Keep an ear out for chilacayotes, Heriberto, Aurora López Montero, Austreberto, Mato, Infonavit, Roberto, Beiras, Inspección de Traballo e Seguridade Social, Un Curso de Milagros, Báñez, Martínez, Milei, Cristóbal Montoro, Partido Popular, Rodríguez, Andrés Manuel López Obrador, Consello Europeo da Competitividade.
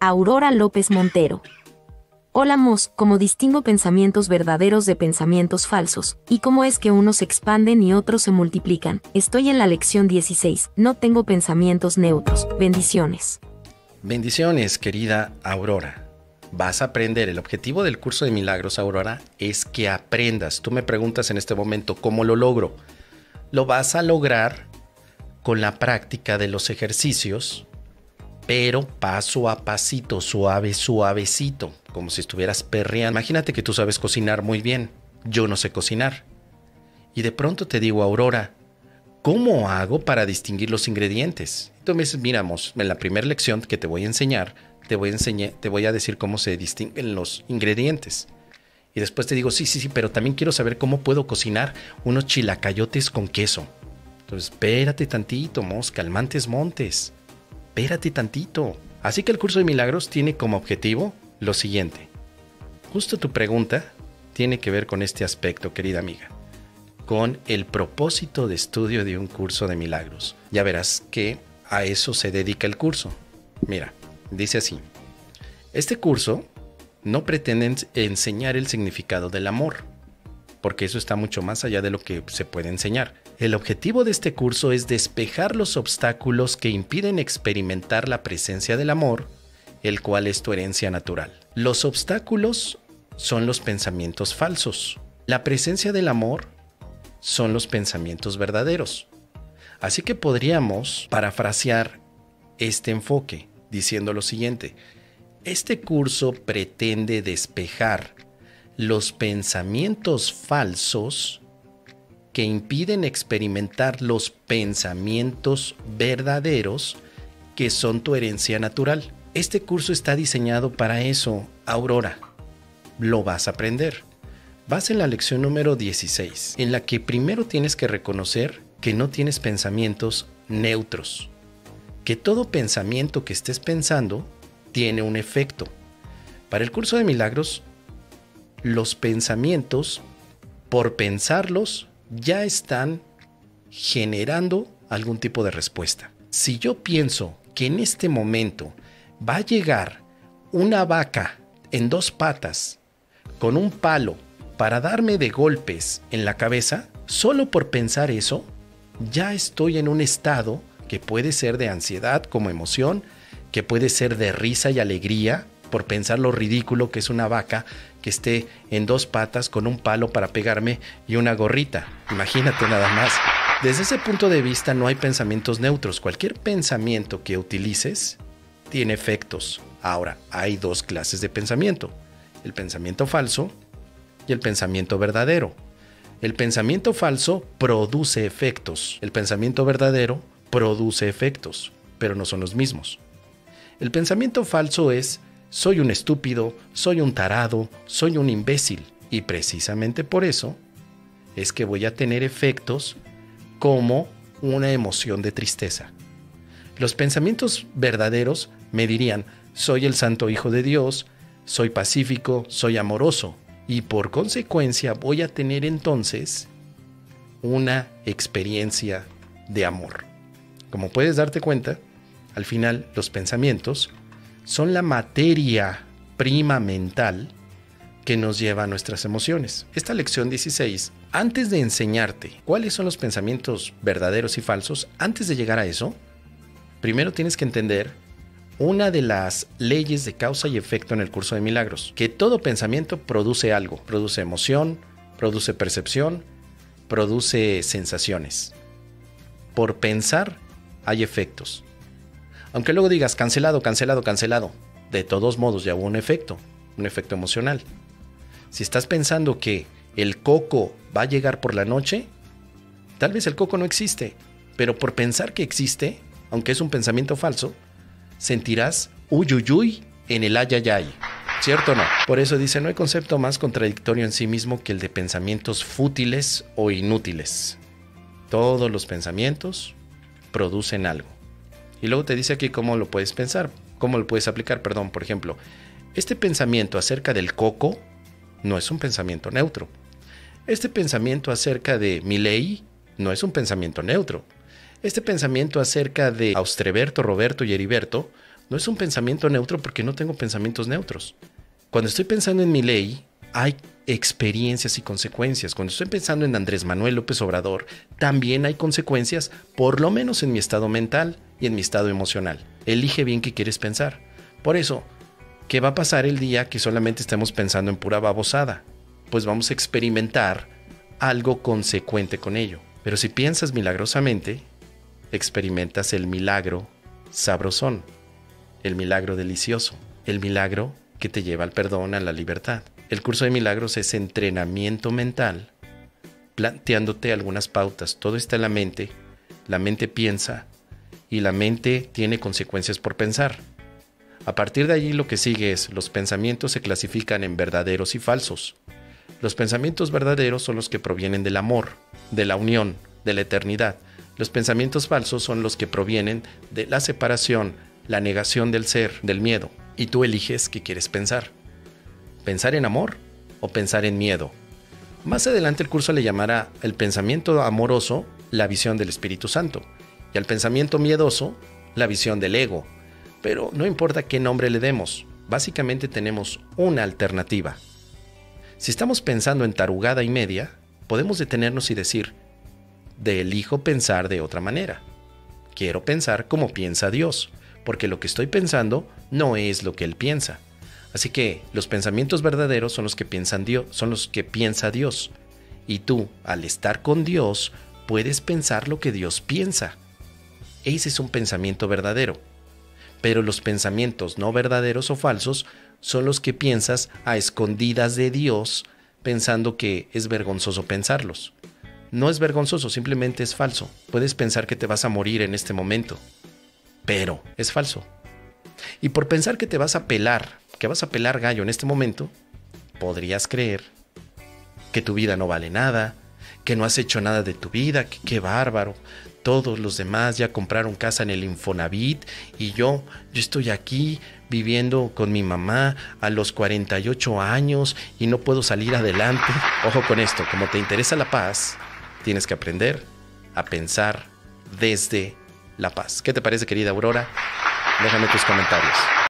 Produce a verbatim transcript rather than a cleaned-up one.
Aurora López Montero. Hola Mos, ¿cómo distingo pensamientos verdaderos de pensamientos falsos? ¿Y cómo es que unos se expanden y otros se multiplican? Estoy en la lección dieciséis, no tengo pensamientos neutros. Bendiciones. Bendiciones, querida Aurora. Vas a aprender. El objetivo del curso de milagros, Aurora, es que aprendas. Tú me preguntas en este momento, ¿cómo lo logro? Lo vas a lograr con la práctica de los ejercicios, pero paso a pasito, suave, suavecito, como si estuvieras perreando. Imagínate que tú sabes cocinar muy bien, yo no sé cocinar. Y de pronto te digo, Aurora, ¿cómo hago para distinguir los ingredientes? Entonces, miramos, en la primera lección que te voy a enseñar, te voy a enseñar, te voy a decir cómo se distinguen los ingredientes. Y después te digo, sí, sí, sí, pero también quiero saber cómo puedo cocinar unos chilacayotes con queso. Entonces, espérate tantito, Mos, calmantes montes. Espérate tantito. Así que el curso de milagros tiene como objetivo lo siguiente. Justo tu pregunta tiene que ver con este aspecto, querida amiga. Con el propósito de estudio de un curso de milagros. Ya verás que a eso se dedica el curso. Mira, dice así. Este curso no pretende enseñar el significado del amor, porque eso está mucho más allá de lo que se puede enseñar. El objetivo de este curso es despejar los obstáculos que impiden experimentar la presencia del amor, el cual es tu herencia natural. Los obstáculos son los pensamientos falsos. La presencia del amor son los pensamientos verdaderos. Así que podríamos parafrasear este enfoque diciendo lo siguiente. Este curso pretende despejar los pensamientos falsos que impiden experimentar los pensamientos verdaderos que son tu herencia natural. Este curso está diseñado para eso, Aurora. Lo vas a aprender. Vas en la lección número dieciséis, en la que primero tienes que reconocer que no tienes pensamientos neutros, que todo pensamiento que estés pensando tiene un efecto. Para el curso de milagros, los pensamientos, por pensarlos, ya están generando algún tipo de respuesta. Si yo pienso que en este momento va a llegar una vaca en dos patas con un palo para darme de golpes en la cabeza, solo por pensar eso, ya estoy en un estado que puede ser de ansiedad como emoción, que puede ser de risa y alegría, por pensar lo ridículo que es una vaca que esté en dos patas con un palo para pegarme y una gorrita. Imagínate nada más. Desde ese punto de vista no hay pensamientos neutros. Cualquier pensamiento que utilices tiene efectos. Ahora, hay dos clases de pensamiento. El pensamiento falso y el pensamiento verdadero. El pensamiento falso produce efectos. El pensamiento verdadero produce efectos, pero no son los mismos. El pensamiento falso es: soy un estúpido, soy un tarado, soy un imbécil. Y precisamente por eso es que voy a tener efectos como una emoción de tristeza. Los pensamientos verdaderos me dirían, soy el santo hijo de Dios, soy pacífico, soy amoroso. Y por consecuencia voy a tener entonces una experiencia de amor. Como puedes darte cuenta, al final los pensamientos son la materia prima mental que nos lleva a nuestras emociones. Esta lección dieciséis, antes de enseñarte cuáles son los pensamientos verdaderos y falsos, antes de llegar a eso, primero tienes que entender una de las leyes de causa y efecto en el curso de milagros, que todo pensamiento produce algo, produce emoción, produce percepción, produce sensaciones. Por pensar hay efectos. Aunque luego digas cancelado, cancelado, cancelado, de todos modos ya hubo un efecto, un efecto emocional. Si estás pensando que el coco va a llegar por la noche, tal vez el coco no existe, pero por pensar que existe, aunque es un pensamiento falso, sentirás uyuyuy en el ayayay, ¿cierto o no? Por eso dice, no hay concepto más contradictorio en sí mismo que el de pensamientos fútiles o inútiles. Todos los pensamientos producen algo. Y luego te dice aquí cómo lo puedes pensar, cómo lo puedes aplicar, perdón. Por ejemplo, este pensamiento acerca del coco no es un pensamiento neutro. Este pensamiento acerca de Milei no es un pensamiento neutro. Este pensamiento acerca de Austreberto, Roberto y Heriberto No es un pensamiento neutro porque no tengo pensamientos neutros. Cuando estoy pensando en mi ley, hay experiencias y consecuencias. Cuando estoy pensando en Andrés Manuel López Obrador, también hay consecuencias, por lo menos en mi estado mental y en mi estado emocional. Elige bien qué quieres pensar. Por eso, ¿qué va a pasar el día que solamente estemos pensando en pura babosada? Pues vamos a experimentar algo consecuente con ello. Pero si piensas milagrosamente, experimentas el milagro sabrosón, el milagro delicioso, el milagro que te lleva al perdón, a la libertad. El curso de milagros es entrenamiento mental, planteándote algunas pautas. Todo está en la mente, la mente piensa y la mente tiene consecuencias por pensar. A partir de allí lo que sigue es, los pensamientos se clasifican en verdaderos y falsos. Los pensamientos verdaderos son los que provienen del amor, de la unión, de la eternidad. Los pensamientos falsos son los que provienen de la separación, la negación del ser, del miedo. Y tú eliges qué quieres pensar. ¿Pensar en amor o pensar en miedo? Más adelante el curso le llamará el pensamiento amoroso, la visión del Espíritu Santo, y al pensamiento miedoso, la visión del ego. Pero no importa qué nombre le demos, básicamente tenemos una alternativa. Si estamos pensando en tarugada y media, podemos detenernos y decir, de elijo pensar de otra manera. Quiero pensar como piensa Dios, porque lo que estoy pensando no es lo que Él piensa. Así que los pensamientos verdaderos son los que piensan Dios, son los que piensa Dios. Y tú, al estar con Dios, puedes pensar lo que Dios piensa. Ese es un pensamiento verdadero. Pero los pensamientos no verdaderos o falsos son los que piensas a escondidas de Dios, pensando que es vergonzoso pensarlos. No es vergonzoso, simplemente es falso. Puedes pensar que te vas a morir en este momento, pero es falso. Y por pensar que te vas a pelar, que vas a pelar gallo en este momento, podrías creer que tu vida no vale nada, que no has hecho nada de tu vida, que qué bárbaro. Todos los demás ya compraron casa en el Infonavit y yo, yo estoy aquí viviendo con mi mamá a los cuarenta y ocho años y no puedo salir adelante. Ojo con esto, como te interesa la paz, tienes que aprender a pensar desde la paz. ¿Qué te parece, querida Aurora? Déjame tus comentarios.